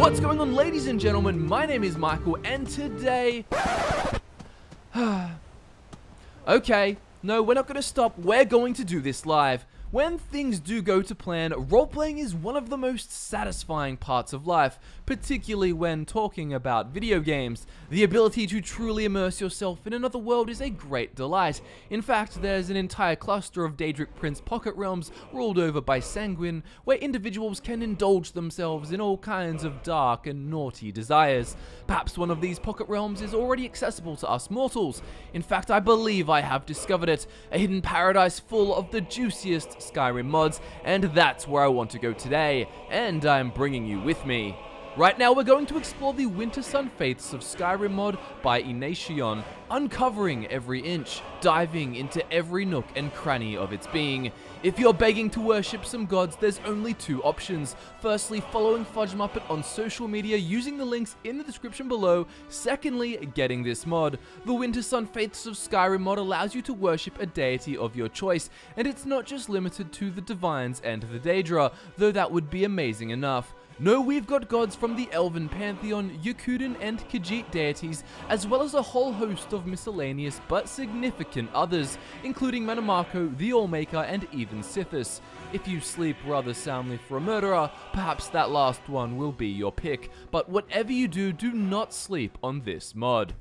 What's going on, ladies and gentlemen? My name is Michael, and today... Okay, no, we're not going to stop. We're going to do this live. When things do go to plan, role-playing is one of the most satisfying parts of life, particularly when talking about video games. The ability to truly immerse yourself in another world is a great delight. In fact, there's an entire cluster of Daedric Prince pocket realms ruled over by Sanguine, where individuals can indulge themselves in all kinds of dark and naughty desires. Perhaps one of these pocket realms is already accessible to us mortals. In fact, I believe I have discovered it, a hidden paradise full of the juiciest Skyrim mods, and that's where I want to go today, and I'm bringing you with me. Right now, we're going to explore the Winter Sun Faiths of Skyrim mod by Enairim, uncovering every inch, diving into every nook and cranny of its being. If you're begging to worship some gods, there's only two options. Firstly, following Fudge Muppet on social media using the links in the description below. Secondly, getting this mod. The Winter Sun Faiths of Skyrim mod allows you to worship a deity of your choice, and it's not just limited to the Divines and the Daedra, though that would be amazing enough. No, we've got gods from the Elven Pantheon, Yakudin and Khajiit deities, as well as a whole host of miscellaneous but significant others, including Mannimarco, the Allmaker, and even Sithis. If you sleep rather soundly for a murderer, perhaps that last one will be your pick, but whatever you do, do not sleep on this mod.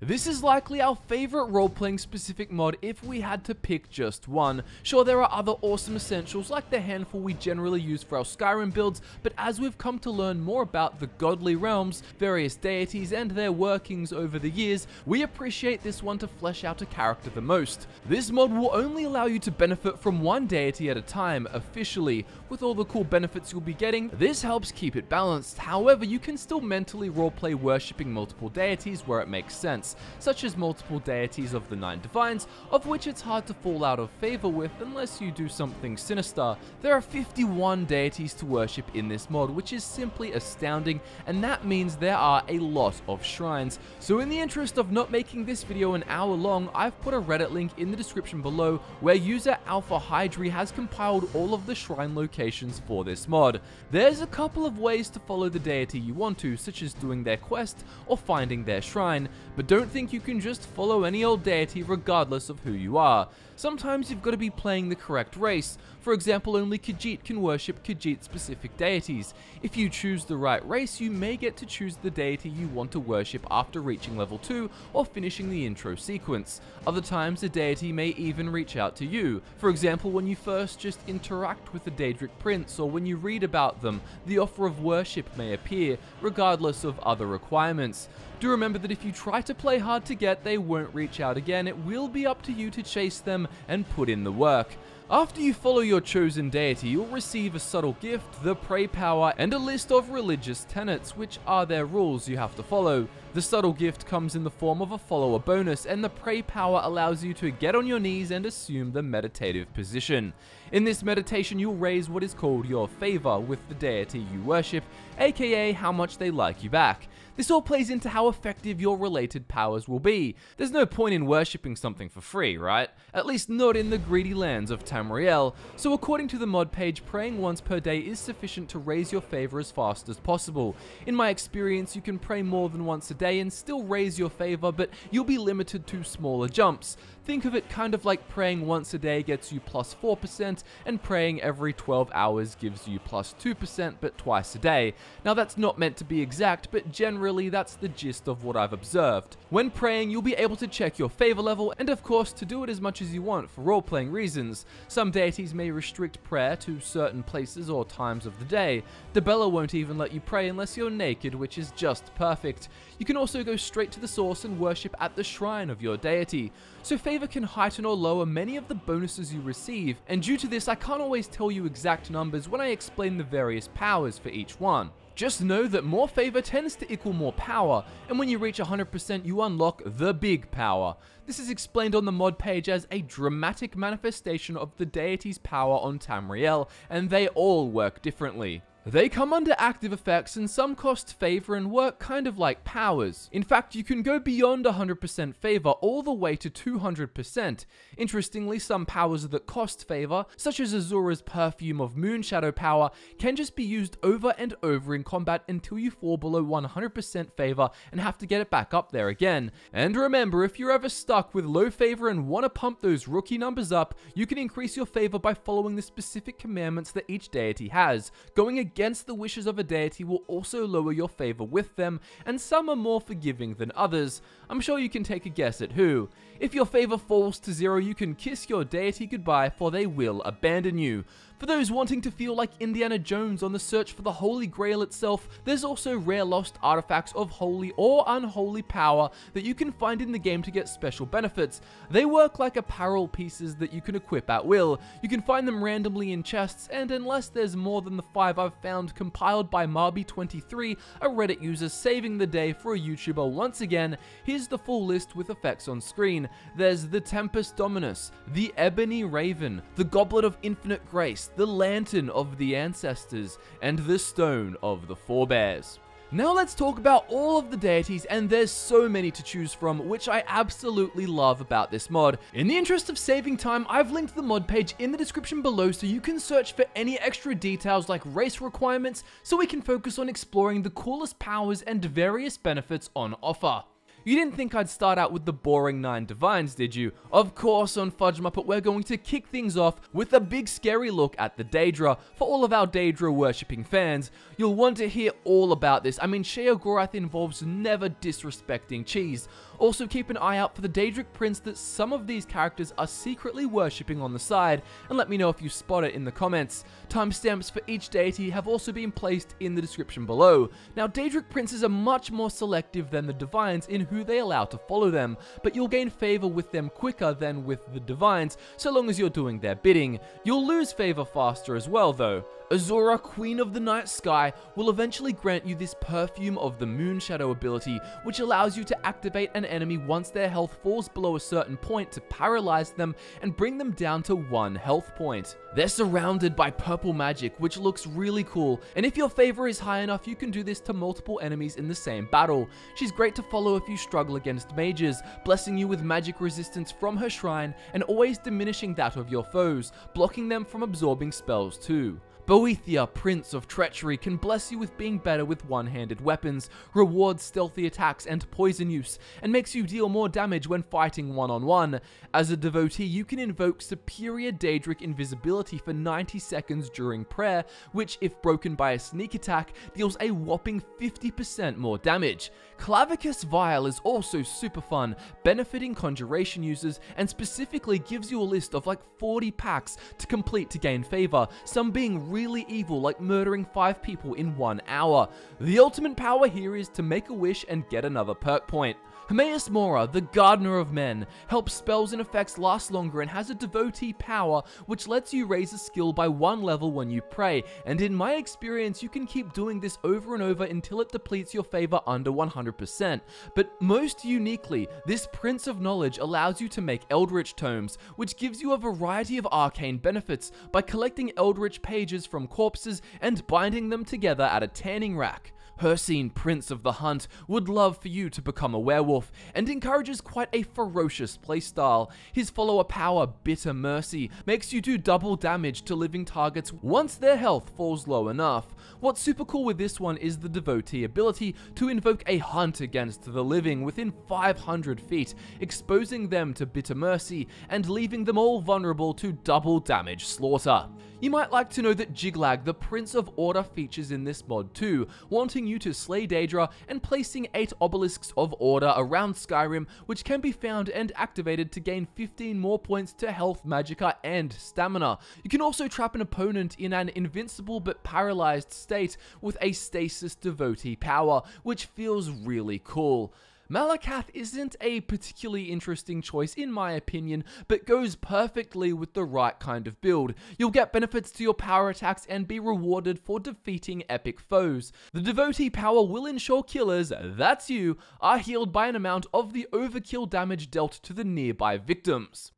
This is likely our favorite role-playing specific mod if we had to pick just one. Sure, there are other awesome essentials like the handful we generally use for our Skyrim builds, but as we've come to learn more about the godly realms, various deities, and their workings over the years, we appreciate this one to flesh out a character the most. This mod will only allow you to benefit from one deity at a time, officially. With all the cool benefits you'll be getting, this helps keep it balanced. However, you can still mentally roleplay worshipping multiple deities where it makes sense, such as multiple deities of the Nine Divines, of which it's hard to fall out of favor with unless you do something sinister. There are 51 deities to worship in this mod, which is simply astounding, and that means there are a lot of shrines. So in the interest of not making this video an hour long, I've put a Reddit link in the description below where user Alpha Hydri has compiled all of the shrine locations for this mod. There's a couple of ways to follow the deity you want to, such as doing their quest or finding their shrine, but don't think you can just follow any old deity regardless of who you are. Sometimes you've got to be playing the correct race. For example, only Khajiit can worship Khajiit-specific deities. If you choose the right race, you may get to choose the deity you want to worship after reaching level 2 or finishing the intro sequence. Other times, a deity may even reach out to you. For example, when you first just interact with the Daedric Prince or when you read about them, the offer of worship may appear, regardless of other requirements. Do remember that if you try to play hard to get, they won't reach out again. It will be up to you to chase them and put in the work. After you follow your chosen deity, you'll receive a subtle gift, the Pray Power, and a list of religious tenets, which are their rules you have to follow. The subtle gift comes in the form of a follower bonus, and the Pray Power allows you to get on your knees and assume the meditative position. In this meditation, you'll raise what is called your favor with the deity you worship, aka how much they like you back. This all plays into how effective your related powers will be. There's no point in worshipping something for free, right? At least not in the greedy lands of Tamriel. So according to the mod page, praying once per day is sufficient to raise your favor as fast as possible. In my experience, you can pray more than once a day and still raise your favor, but you'll be limited to smaller jumps. Think of it kind of like praying once a day gets you plus 4%, and praying every 12 hours gives you plus 2%, but twice a day. Now that's not meant to be exact, but generally that's the gist of what I've observed. When praying, you'll be able to check your favor level, and of course to do it as much as you want for role-playing reasons. Some deities may restrict prayer to certain places or times of the day. Dibella won't even let you pray unless you're naked, which is just perfect. You can also go straight to the source and worship at the shrine of your deity. So favor can heighten or lower many of the bonuses you receive, and due to this I can't always tell you exact numbers when I explain the various powers for each one. Just know that more favor tends to equal more power, and when you reach 100% you unlock the big power. This is explained on the mod page as a dramatic manifestation of the deity's power on Tamriel, and they all work differently. They come under active effects and some cost favor and work kind of like powers. In fact, you can go beyond 100% favor all the way to 200%. Interestingly, some powers that cost favor, such as Azura's Perfume of Moonshadow power, can just be used over and over in combat until you fall below 100% favor and have to get it back up there again. And remember, if you're ever stuck with low favor and want to pump those rookie numbers up, you can increase your favor by following the specific commandments that each deity has. Going against the wishes of a deity will also lower your favor with them, and some are more forgiving than others. I'm sure you can take a guess at who. If your favor falls to zero, you can kiss your deity goodbye, for they will abandon you. For those wanting to feel like Indiana Jones on the search for the Holy Grail itself, there's also rare lost artifacts of holy or unholy power that you can find in the game to get special benefits. They work like apparel pieces that you can equip at will. You can find them randomly in chests, and unless there's more than the 5 I've found compiled by Marby23, a Reddit user saving the day for a YouTuber once again, here's the full list with effects on screen. There's the Tempest Dominus, the Ebony Raven, the Goblet of Infinite Grace, the Lantern of the Ancestors, and the Stone of the Forebears. Now let's talk about all of the deities, and there's so many to choose from, which I absolutely love about this mod. In the interest of saving time, I've linked the mod page in the description below so you can search for any extra details like race requirements, so we can focus on exploring the coolest powers and various benefits on offer. You didn't think I'd start out with the boring 9 divines, did you? Of course, on Fudge Muppet, we're going to kick things off with a big scary look at the Daedra. For all of our Daedra worshipping fans, you'll want to hear all about this. I mean, Sheogorath involves never disrespecting cheese. Also, keep an eye out for the Daedric Prince that some of these characters are secretly worshipping on the side, and let me know if you spot it in the comments. Timestamps for each deity have also been placed in the description below. Now, Daedric Princes are much more selective than the divines in who they allow to follow them, but you'll gain favor with them quicker than with the divines, so long as you're doing their bidding. You'll lose favor faster as well, though. Azura, Queen of the Night Sky, will eventually grant you this Perfume of the Moonshadow ability, which allows you to activate an enemy once their health falls below a certain point to paralyze them and bring them down to 1 health point. They're surrounded by purple magic, which looks really cool, and if your favor is high enough, you can do this to multiple enemies in the same battle. She's great to follow if you struggle against mages, blessing you with magic resistance from her shrine and always diminishing that of your foes, blocking them from absorbing spells too. Boethia, Prince of Treachery, can bless you with being better with one-handed weapons, rewards stealthy attacks and poison use, and makes you deal more damage when fighting one-on-one. As a devotee, you can invoke superior Daedric invisibility for 90 seconds during prayer, which, if broken by a sneak attack, deals a whopping 50% more damage. Clavicus Vile is also super fun, benefiting conjuration users, and specifically gives you a list of like 40 packs to complete to gain favor, some being really evil, like murdering 5 people in 1 hour. The ultimate power here is to make a wish and get another perk point. Hermaeus Mora, the Gardener of Men, helps spells and effects last longer and has a devotee power which lets you raise a skill by 1 level when you pray, and in my experience you can keep doing this over and over until it depletes your favor under 100%. But most uniquely, this Prince of Knowledge allows you to make Eldritch Tomes, which gives you a variety of arcane benefits by collecting Eldritch pages from corpses and binding them together at a tanning rack. Hircine, Prince of the Hunt, would love for you to become a werewolf, and encourages quite a ferocious playstyle. His follower power, Bitter Mercy, makes you do double damage to living targets once their health falls low enough. What's super cool with this one is the devotee ability to invoke a hunt against the living within 500 feet, exposing them to Bitter Mercy and leaving them all vulnerable to double damage slaughter. You might like to know that Jyggalag, the Prince of Order, features in this mod too, wanting you to slay Daedra and placing 8 obelisks of order around Skyrim, which can be found and activated to gain 15 more points to health, magicka, and stamina. You can also trap an opponent in an invincible but paralyzed state with a stasis devotee power, which feels really cool. Malakath isn't a particularly interesting choice in my opinion, but goes perfectly with the right kind of build. You'll get benefits to your power attacks and be rewarded for defeating epic foes. The devotee power will ensure killers, that's you, are healed by an amount of the overkill damage dealt to the nearby victims.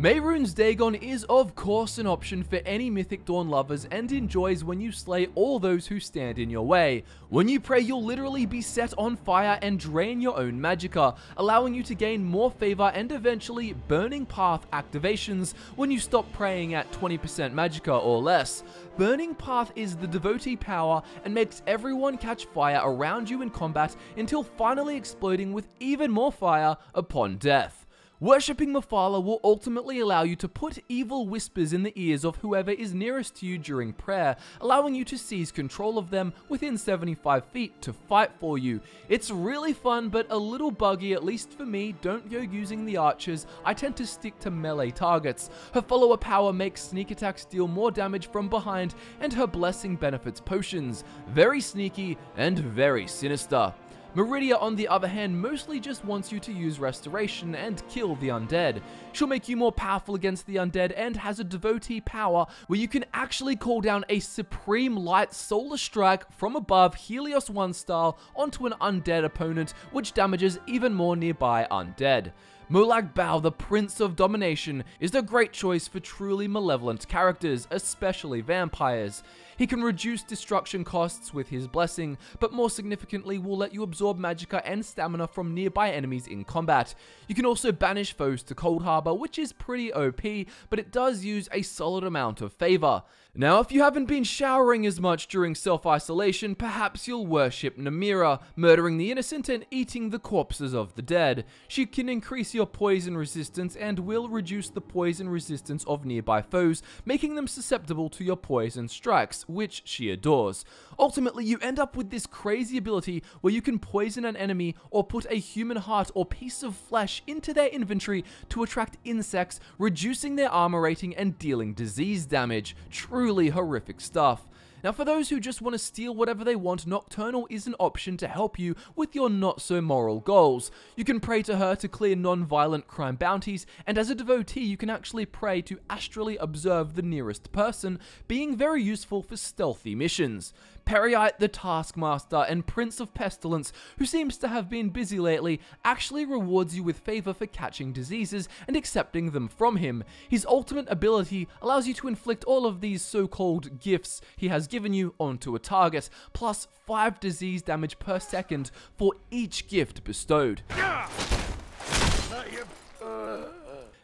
Mehrunes Dagon is of course an option for any Mythic Dawn lovers and enjoys when you slay all those who stand in your way. When you pray, you'll literally be set on fire and drain your own magicka, allowing you to gain more favor and eventually Burning Path activations when you stop praying at 20% magicka or less. Burning Path is the devotee power and makes everyone catch fire around you in combat until finally exploding with even more fire upon death. Worshipping Mephala will ultimately allow you to put evil whispers in the ears of whoever is nearest to you during prayer, allowing you to seize control of them within 75 feet to fight for you. It's really fun, but a little buggy, at least for me. Don't go using the archers, I tend to stick to melee targets. Her follower power makes sneak attacks deal more damage from behind, and her blessing benefits potions. Very sneaky and very sinister. Meridia, on the other hand, mostly just wants you to use Restoration and kill the undead. She'll make you more powerful against the undead and has a devotee power where you can actually call down a Supreme Light Solar Strike from above Helios 1 style onto an undead opponent, which damages even more nearby undead. Molag Bal, the Prince of Domination, is a great choice for truly malevolent characters, especially vampires. He can reduce destruction costs with his blessing, but more significantly will let you absorb magicka and stamina from nearby enemies in combat. You can also banish foes to Cold Harbor, which is pretty OP, but it does use a solid amount of favor. Now, if you haven't been showering as much during self-isolation, perhaps you'll worship Namira, murdering the innocent and eating the corpses of the dead. She can increase your poison resistance and will reduce the poison resistance of nearby foes, making them susceptible to your poison strikes, which she adores. Ultimately, you end up with this crazy ability where you can poison an enemy or put a human heart or piece of flesh into their inventory to attract insects, reducing their armor rating and dealing disease damage. Truly horrific stuff. Now, for those who just want to steal whatever they want, Nocturnal is an option to help you with your not-so-moral goals. You can pray to her to clear non-violent crime bounties, and as a devotee, you can actually pray to astrally observe the nearest person, being very useful for stealthy missions. Peryite, the Taskmaster and Prince of Pestilence, who seems to have been busy lately, actually rewards you with favor for catching diseases and accepting them from him. His ultimate ability allows you to inflict all of these so-called gifts he has given you onto a target, plus 5 disease damage per second for each gift bestowed.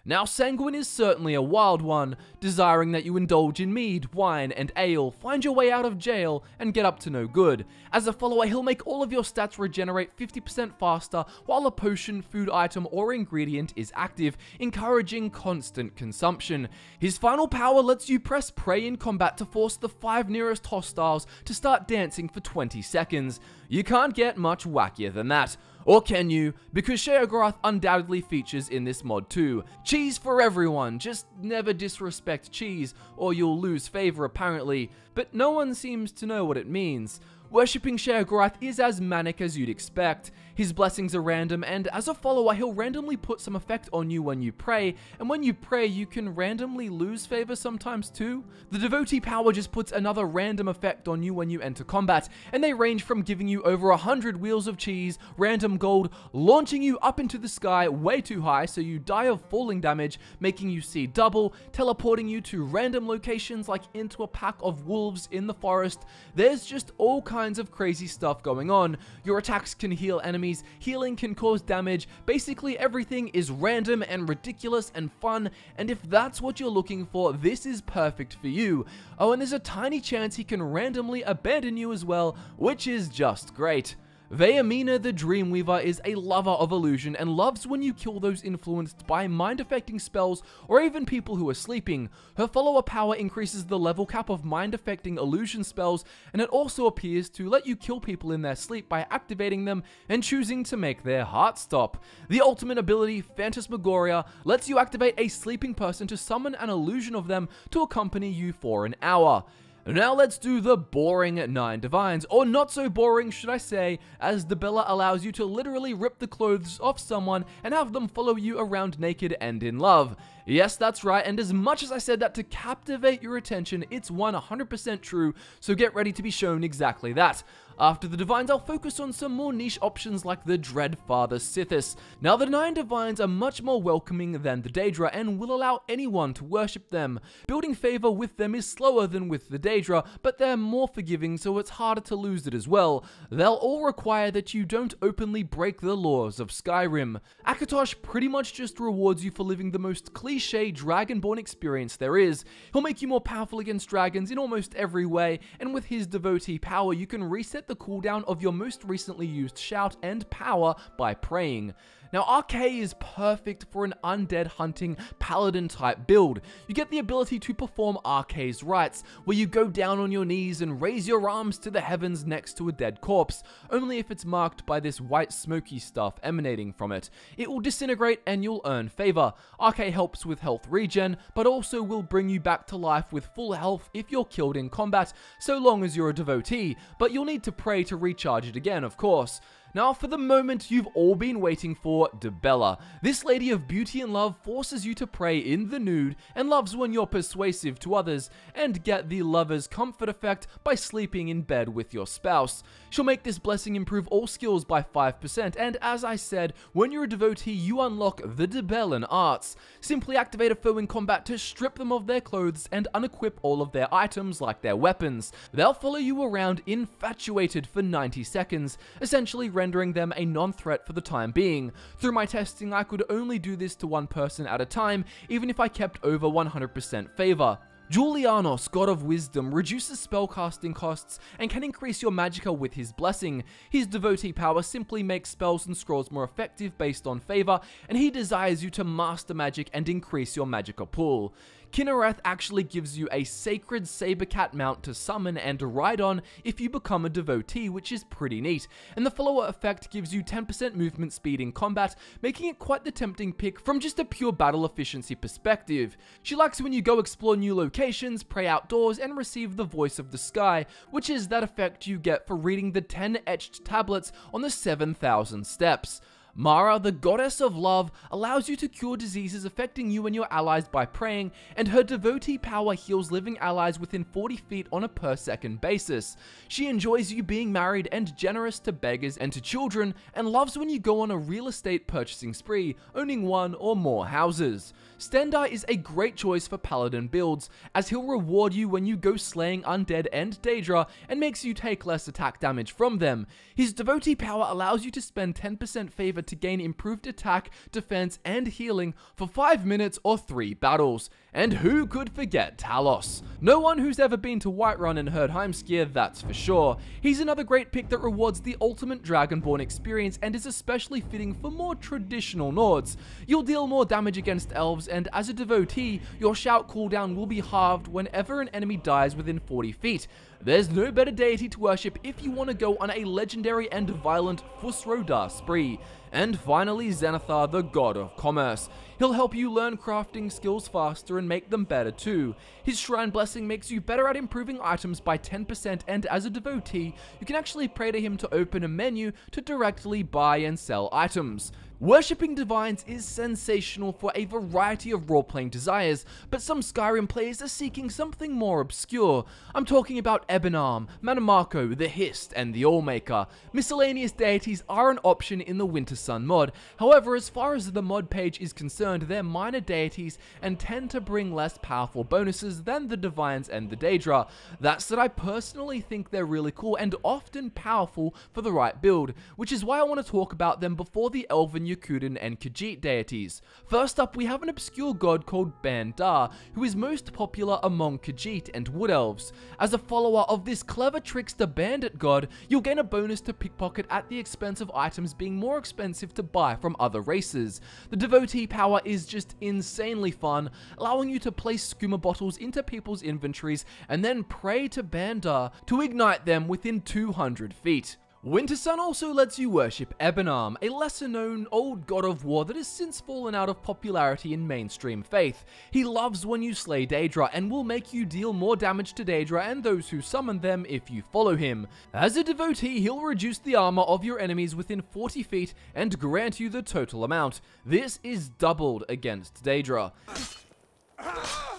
Now, Sanguine is certainly a wild one, desiring that you indulge in mead, wine, and ale, find your way out of jail, and get up to no good. As a follower, he'll make all of your stats regenerate 50% faster while a potion, food item, or ingredient is active, encouraging constant consumption. His final power lets you press pray in combat to force the 5 nearest hostiles to start dancing for 20 seconds. You can't get much wackier than that. Or can you? Because Sheogorath undoubtedly features in this mod too. Cheese for everyone, just never disrespect cheese or you'll lose favor apparently, but no one seems to know what it means. Worshipping Sheogorath is as manic as you'd expect. His blessings are random, and as a follower, he'll randomly put some effect on you when you pray, and when you pray, you can randomly lose favor sometimes too. The devotee power just puts another random effect on you when you enter combat, and they range from giving you over 100 wheels of cheese, random gold, launching you up into the sky way too high so you die of falling damage, making you see double, teleporting you to random locations like into a pack of wolves in the forest. There's just all kinds of crazy stuff going on. Your attacks can heal enemies, healing can cause damage, basically everything is random and ridiculous and fun, and if that's what you're looking for, this is perfect for you. Oh, and there's a tiny chance he can randomly abandon you as well, which is just great. Vayamina, the Dreamweaver, is a lover of illusion and loves when you kill those influenced by mind-affecting spells or even people who are sleeping. Her follower power increases the level cap of mind-affecting illusion spells, and it also appears to let you kill people in their sleep by activating them and choosing to make their heart stop. The ultimate ability, Phantasmagoria, lets you activate a sleeping person to summon an illusion of them to accompany you for an hour. Now let's do the boring 9 divines, or not so boring should I say, as Dibella allows you to literally rip the clothes off someone and have them follow you around naked and in love. Yes, that's right, and as much as I said that to captivate your attention, it's 100% true, so get ready to be shown exactly that. After the Divines, I'll focus on some more niche options like the Dreadfather Sithis. Now, the Nine Divines are much more welcoming than the Daedra and will allow anyone to worship them. Building favor with them is slower than with the Daedra, but they're more forgiving, so it's harder to lose it as well. They'll all require that you don't openly break the laws of Skyrim. Akatosh pretty much just rewards you for living the most cliché Dragonborn experience there is. He'll make you more powerful against dragons in almost every way, and with his devotee power, you can reset the cooldown of your most recently used shout and power by praying. Now, Arkay is perfect for an undead hunting paladin type build. You get the ability to perform Arkay's rites, where you go down on your knees and raise your arms to the heavens next to a dead corpse, only if it's marked by this white smoky stuff emanating from it. It will disintegrate and you'll earn favor. Arkay helps with health regen, but also will bring you back to life with full health if you're killed in combat, so long as you're a devotee, but you'll need to pray to recharge it again, of course. Now, for the moment you've all been waiting for, Dibella. This lady of beauty and love forces you to pray in the nude and loves when you're persuasive to others and get the lover's comfort effect by sleeping in bed with your spouse. She'll make this blessing improve all skills by 5%, and as I said, when you're a devotee, you unlock the Dibellan arts. Simply activate a foe in combat to strip them of their clothes and unequip all of their items like their weapons. They'll follow you around infatuated for 90 seconds, essentially rendering them a non-threat for the time being. Through my testing, I could only do this to one person at a time, even if I kept over 100% favor. Julianos, God of Wisdom, reduces spellcasting costs and can increase your magicka with his blessing. His devotee power simply makes spells and scrolls more effective based on favor, and he desires you to master magic and increase your magicka pool. Kinnereth actually gives you a sacred Sabercat mount to summon and ride on if you become a devotee, which is pretty neat, and the follower effect gives you 10% movement speed in combat, making it quite the tempting pick from just a pure battle efficiency perspective. She likes when you go explore new locations, pray outdoors, and receive the Voice of the Sky, which is that effect you get for reading the 10 etched tablets on the 7,000 steps. Mara, the goddess of love, allows you to cure diseases affecting you and your allies by praying, and her devotee power heals living allies within 40 feet on a per second basis. She enjoys you being married and generous to beggars and to children, and loves when you go on a real estate purchasing spree, owning one or more houses. Stendar is a great choice for paladin builds, as he'll reward you when you go slaying undead and Daedra, and makes you take less attack damage from them. His devotee power allows you to spend 10% favor to gain improved attack, defense, and healing for 5 minutes or 3 battles. And who could forget Talos? No one who's ever been to Whiterun and heard Heimskir, that's for sure. He's another great pick that rewards the ultimate Dragonborn experience and is especially fitting for more traditional Nords. You'll deal more damage against elves, and as a devotee, your shout cooldown will be halved whenever an enemy dies within 40 feet. There's no better deity to worship if you want to go on a legendary and violent Fusrodar spree. And finally, Xanathar, the god of commerce. He'll help you learn crafting skills faster and make them better too. His shrine blessing makes you better at improving items by 10%, and as a devotee, you can actually pray to him to open a menu to directly buy and sell items. Worshipping divines is sensational for a variety of role-playing desires, but some Skyrim players are seeking something more obscure. I'm talking about Ebonarm, Mannimarco, the Hist, and the Allmaker. Miscellaneous deities are an option in the Wintersun mod. However, as far as the mod page is concerned, they're minor deities and tend to bring less powerful bonuses than the divines and the Daedra. That said, I personally think they're really cool and often powerful for the right build, which is why I want to talk about them before the Elven, Yakudin, and Khajiit deities. First up, we have an obscure god called Baan Dar, who is most popular among Khajiit and Wood Elves. As a follower of this clever trickster bandit god, you'll gain a bonus to pickpocket at the expense of items being more expensive to buy from other races. The devotee power is just insanely fun, allowing you to place skooma bottles into people's inventories and then pray to Baan Dar to ignite them within 200 feet. Winter Sun also lets you worship Ebenarm, a lesser-known old god of war that has since fallen out of popularity in mainstream faith. He loves when you slay Daedra and will make you deal more damage to Daedra and those who summon them if you follow him. As a devotee, he'll reduce the armor of your enemies within 40 feet and grant you the total amount. This is doubled against Daedra.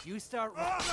You start running.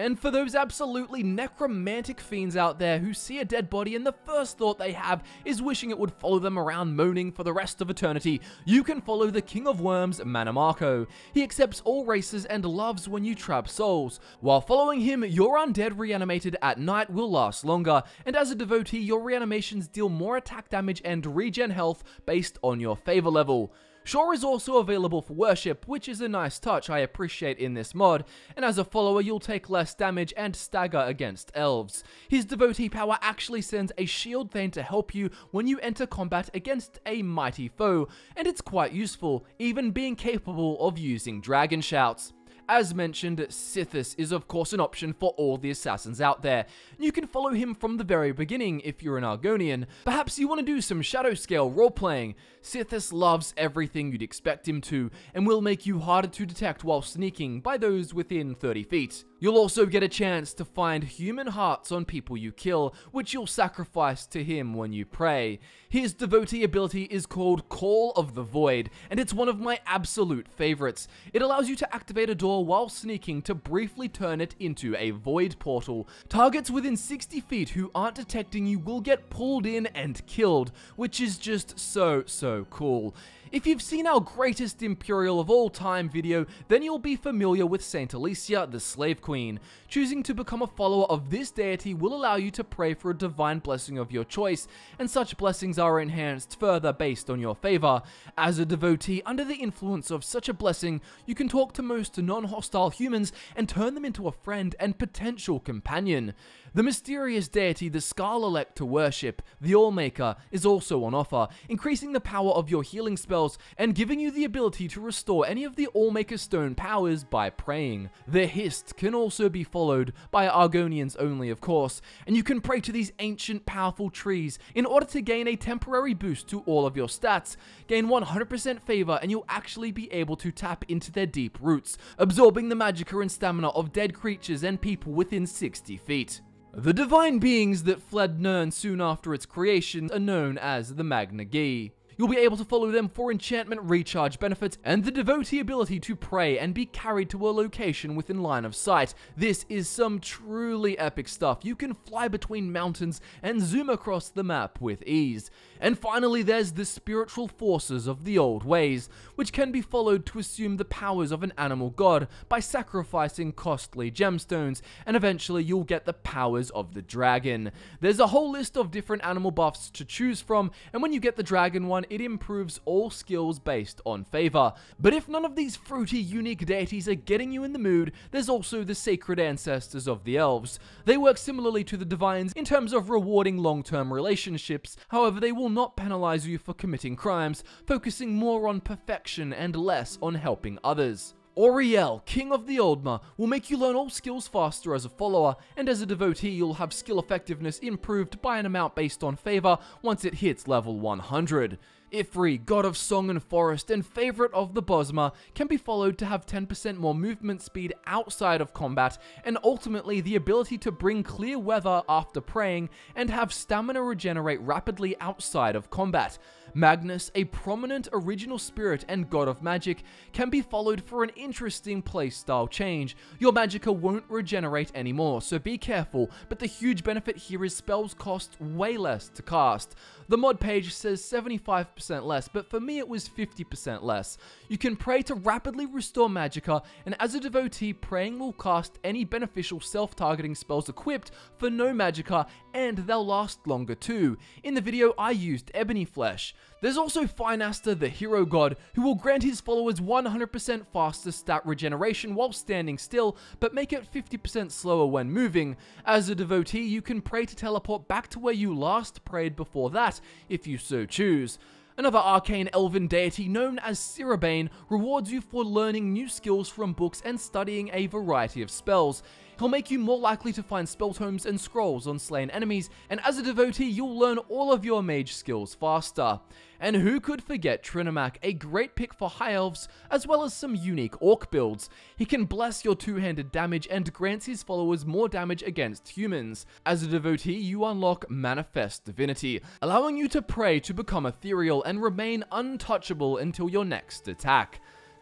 And for those absolutely necromantic fiends out there who see a dead body and the first thought they have is wishing it would follow them around moaning for the rest of eternity, you can follow the King of Worms, Mannimarco. He accepts all races and loves when you trap souls. While following him, your undead reanimated at night will last longer, and as a devotee, your reanimations deal more attack damage and regen health based on your favor level. Shore is also available for worship, which is a nice touch I appreciate in this mod, and as a follower you'll take less damage and stagger against elves. His devotee power actually sends a shield thane to help you when you enter combat against a mighty foe, and it's quite useful, even being capable of using dragon shouts. As mentioned, Sithis is of course an option for all the assassins out there. You can follow him from the very beginning if you're an Argonian. Perhaps you want to do some shadow scale roleplaying. Sithis loves everything you'd expect him to, and will make you harder to detect while sneaking by those within 30 feet. You'll also get a chance to find human hearts on people you kill, which you'll sacrifice to him when you pray. His devotee ability is called Call of the Void, and it's one of my absolute favorites. It allows you to activate a door while sneaking to briefly turn it into a void portal. Targets within 60 feet who aren't detecting you will get pulled in and killed, which is just so cool. If you've seen our greatest Imperial of all time video, then you'll be familiar with Saint Alicia, the Slave Queen. Choosing to become a follower of this deity will allow you to pray for a divine blessing of your choice, and such blessings are enhanced further based on your favor. As a devotee, under the influence of such a blessing, you can talk to most non-hostile humans and turn them into a friend and potential companion. The mysterious deity the Skarl elect to worship, the Allmaker, is also on offer, increasing the power of your healing spells and giving you the ability to restore any of the Allmaker stone powers by praying. The Hist can also be followed, by Argonians only of course, and you can pray to these ancient powerful trees in order to gain a temporary boost to all of your stats, gain 100% favor, and you'll actually be able to tap into their deep roots, absorbing the magicka and stamina of dead creatures and people within 60 feet. The divine beings that fled Nirn soon after its creation are known as the Magna Gi. You'll be able to follow them for enchantment recharge benefits and the devotee ability to pray and be carried to a location within line of sight. This is some truly epic stuff. You can fly between mountains and zoom across the map with ease. And finally, there's the spiritual forces of the old ways, which can be followed to assume the powers of an animal god by sacrificing costly gemstones, and eventually you'll get the powers of the dragon. There's a whole list of different animal buffs to choose from, and when you get the dragon one, it improves all skills based on favor. But if none of these fruity, unique deities are getting you in the mood, there's also the sacred ancestors of the elves. They work similarly to the divines in terms of rewarding long-term relationships, however they will not penalize you for committing crimes, focusing more on perfection and less on helping others. Auriel, King of the Oldma, will make you learn all skills faster as a follower, and as a devotee you'll have skill effectiveness improved by an amount based on favor once it hits level 100. Ifri, god of song and forest and favorite of the Bosma, can be followed to have 10% more movement speed outside of combat, and ultimately the ability to bring clear weather after praying and have stamina regenerate rapidly outside of combat. Magnus, a prominent original spirit and god of magic, can be followed for an interesting playstyle change. Your magicka won't regenerate anymore, so be careful, but the huge benefit here is spells cost way less to cast. The mod page says 75% less, but for me it was 50% less. You can pray to rapidly restore magicka, and as a devotee, praying will cast any beneficial self-targeting spells equipped for no magicka, and they'll last longer too. In the video, I used Ebony Flesh. There's also Finaster, the hero god, who will grant his followers 100% faster stat regeneration while standing still, but make it 50% slower when moving. As a devotee, you can pray to teleport back to where you last prayed before that, if you so choose. Another arcane elven deity known as Cerebane rewards you for learning new skills from books and studying a variety of spells. He'll make you more likely to find spell tomes and scrolls on slain enemies, and as a devotee, you'll learn all of your mage skills faster. And who could forget Trinomac, a great pick for high elves, as well as some unique orc builds. He can bless your two-handed damage and grants his followers more damage against humans. As a devotee, you unlock Manifest Divinity, allowing you to pray to become ethereal and remain untouchable until your next attack.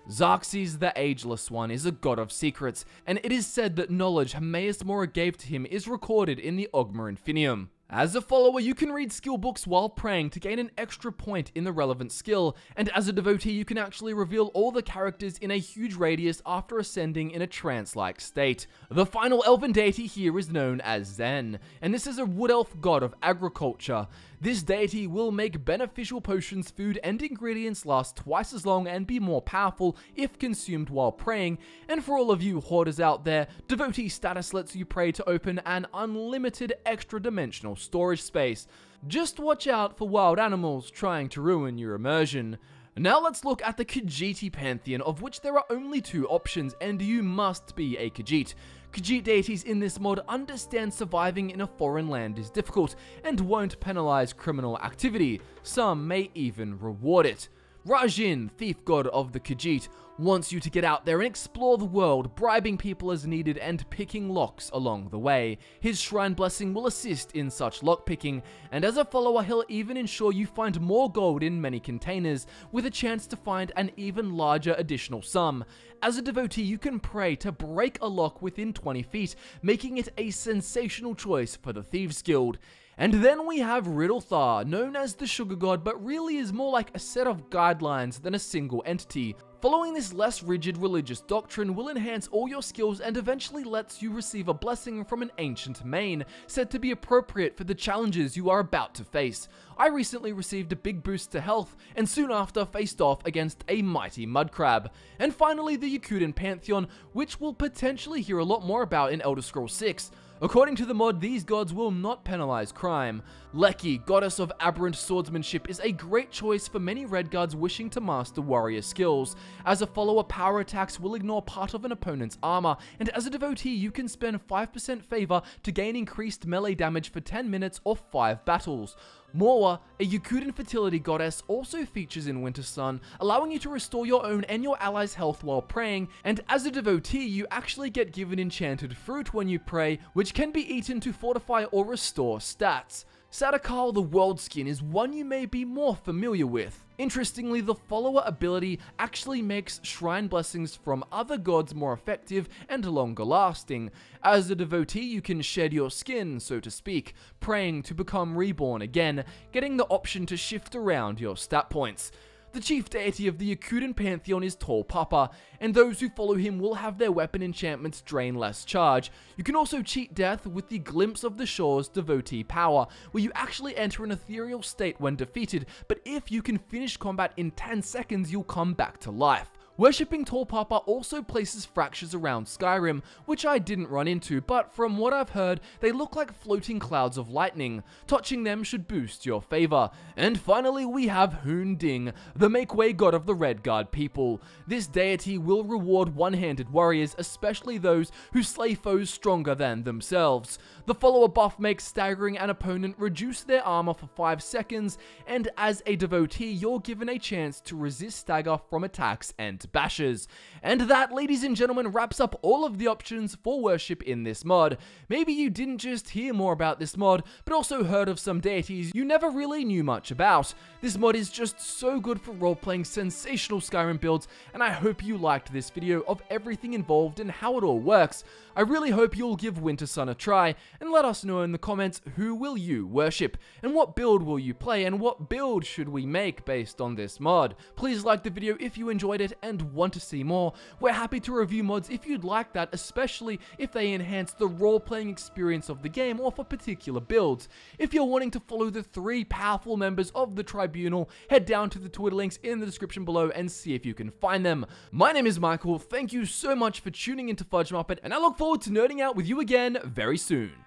Xerxes the Ageless One is a god of secrets, and it is said that knowledge Hermaeus Mora gave to him is recorded in the Ogma Infinium. As a follower, you can read skill books while praying to gain an extra point in the relevant skill, and as a devotee, you can actually reveal all the characters in a huge radius after ascending in a trance-like state. The final elven deity here is known as Zen, and this is a wood elf god of agriculture. This deity will make beneficial potions, food, and ingredients last twice as long and be more powerful if consumed while praying, and for all of you hoarders out there, devotee status lets you pray to open an unlimited extra-dimensional storage space. Just watch out for wild animals trying to ruin your immersion. Now let's look at the Khajiit pantheon, of which there are only two options, and you must be a Khajiit. Khajiit deities in this mod understand surviving in a foreign land is difficult, and won't penalize criminal activity. Some may even reward it. Rajin, thief god of the Khajiit, wants you to get out there and explore the world, bribing people as needed and picking locks along the way. His shrine blessing will assist in such lockpicking, and as a follower, he'll even ensure you find more gold in many containers, with a chance to find an even larger additional sum. As a devotee, you can pray to break a lock within 20 feet, making it a sensational choice for the Thieves Guild. And then we have Riddlethar, known as the Sugar God, but really is more like a set of guidelines than a single entity. Following this less rigid religious doctrine will enhance all your skills and eventually lets you receive a blessing from an ancient main, said to be appropriate for the challenges you are about to face. I recently received a big boost to health, and soon after faced off against a mighty mud crab. And finally the Yakuten Pantheon, which we'll potentially hear a lot more about in Elder Scrolls 6. According to the mod, these gods will not penalize crime. Leki, goddess of aberrant swordsmanship, is a great choice for many red guards wishing to master warrior skills. As a follower, power attacks will ignore part of an opponent's armor, and as a devotee, you can spend 5% favor to gain increased melee damage for 10 minutes or 5 battles. Morwa, a Yakuten fertility goddess, also features in Winter Sun, allowing you to restore your own and your allies' health while praying, and as a devotee, you actually get given enchanted fruit when you pray, which can be eaten to fortify or restore stats. Sadakal the Worldskin is one you may be more familiar with. Interestingly, the follower ability actually makes shrine blessings from other gods more effective and longer lasting. As a devotee, you can shed your skin, so to speak, praying to become reborn again, getting the option to shift around your stat points. The chief deity of the Yakuten Pantheon is Tall Papa, and those who follow him will have their weapon enchantments drain less charge. You can also cheat death with the Glimpse of the Shores devotee power, where you actually enter an ethereal state when defeated, but if you can finish combat in 10 seconds, you'll come back to life. Worshipping Tall Papa also places fractures around Skyrim, which I didn't run into, but from what I've heard, they look like floating clouds of lightning. Touching them should boost your favor. And finally, we have Hoon Ding, the Make-Way god of the Red Guard people. This deity will reward one-handed warriors, especially those who slay foes stronger than themselves. The follower buff makes staggering an opponent reduce their armor for 5 seconds, and as a devotee, you're given a chance to resist stagger from attacks and bashes. And that, ladies and gentlemen, wraps up all of the options for worship in this mod. Maybe you didn't just hear more about this mod, but also heard of some deities you never really knew much about. This mod is just so good for role-playing sensational Skyrim builds, and I hope you liked this video of everything involved and how it all works. I really hope you'll give Winter Sun a try, and let us know in the comments who will you worship, and what build will you play, and what build should we make based on this mod. Please like the video if you enjoyed it and want to see more. We're happy to review mods if you'd like that, especially if they enhance the role-playing experience of the game or for particular builds. If you're wanting to follow the 3 powerful members of the Tribunal, head down to the Twitter links in the description below and see if you can find them. My name is Michael, thank you so much for tuning into Fudge Muppet, and I look forward to nerding out with you again very soon.